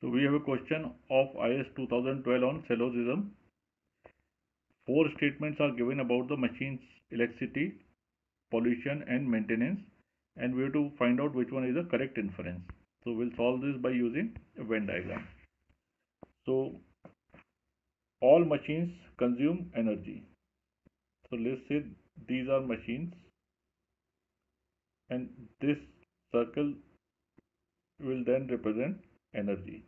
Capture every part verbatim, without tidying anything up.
So we have a question of I A S twenty twelve on Syllogism. Four statements are given about the machine's electricity, pollution and maintenance, and we have to find out which one is the correct inference. So we'll solve this by using a Venn diagram. So all machines consume energy. So let's say these are machines, and this circle will then represent energy.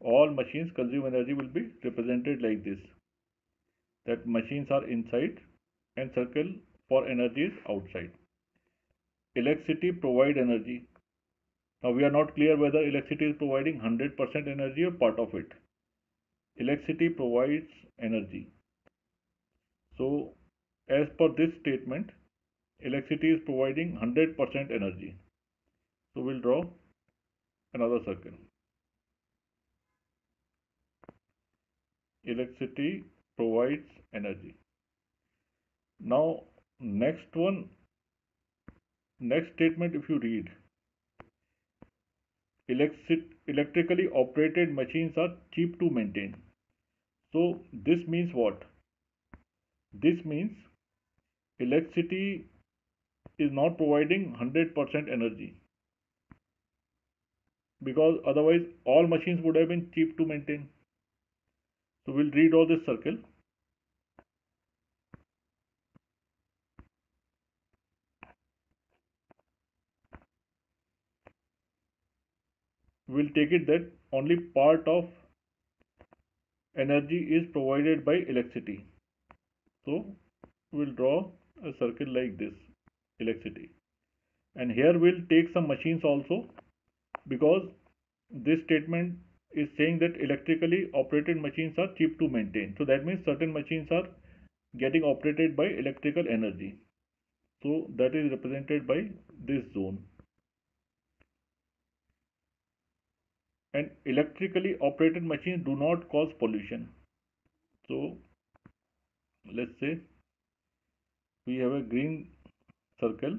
All machines consume energy will be represented like this, that machines are inside and circle for energy is outside. Electricity provide energy. Now we are not clear whether electricity is providing one hundred percent energy or part of it. Electricity provides energy. So as per this statement, electricity is providing one hundred percent energy. So we'll draw another circle. Electricity provides energy. Now next one, next statement if you read, Electric, electrically operated machines are cheap to maintain. So this means what? This means electricity is not providing one hundred percent energy, because otherwise all machines would have been cheap to maintain. So we'll redraw this circle. We'll take it that only part of energy is provided by electricity. So we'll draw a circle like this, electricity. And here we'll take some machines also, because this statement is saying that electrically operated machines are cheap to maintain. So that means certain machines are getting operated by electrical energy. So that is represented by this zone. And electrically operated machines do not cause pollution. So let's say we have a green circle.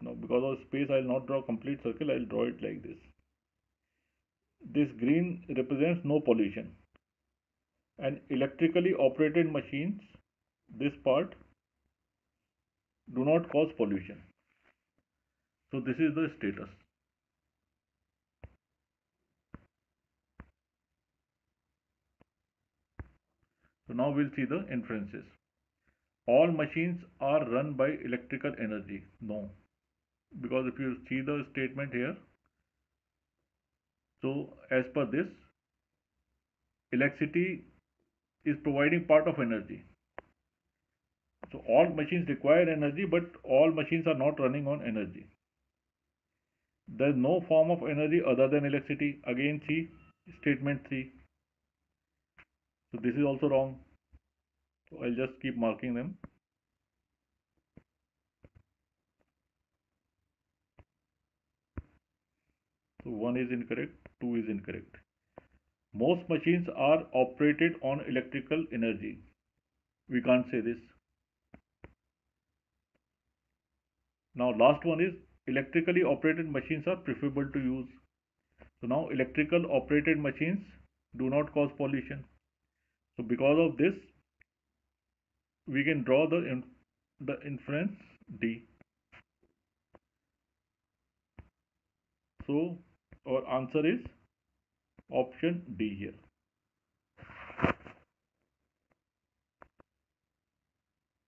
Now because of space I will not draw a complete circle, I will draw it like this. This green represents no pollution, and electrically operated machines, this part, do not cause pollution. So this is the status. So now we'll see the inferences. All machines are run by electrical energy. No. Because if you see the statement here, so as per this, electricity is providing part of energy. So all machines require energy, but all machines are not running on energy. There is no form of energy other than electricity. Again, see statement three. So this is also wrong. So I'll just keep marking them. So one is incorrect, two is incorrect. Most machines are operated on electrical energy. We can't say this. Now last one is electrically operated machines are preferable to use. So now electrical operated machines do not cause pollution. So because of this, we can draw the, inf the inference D. So our answer is option D here.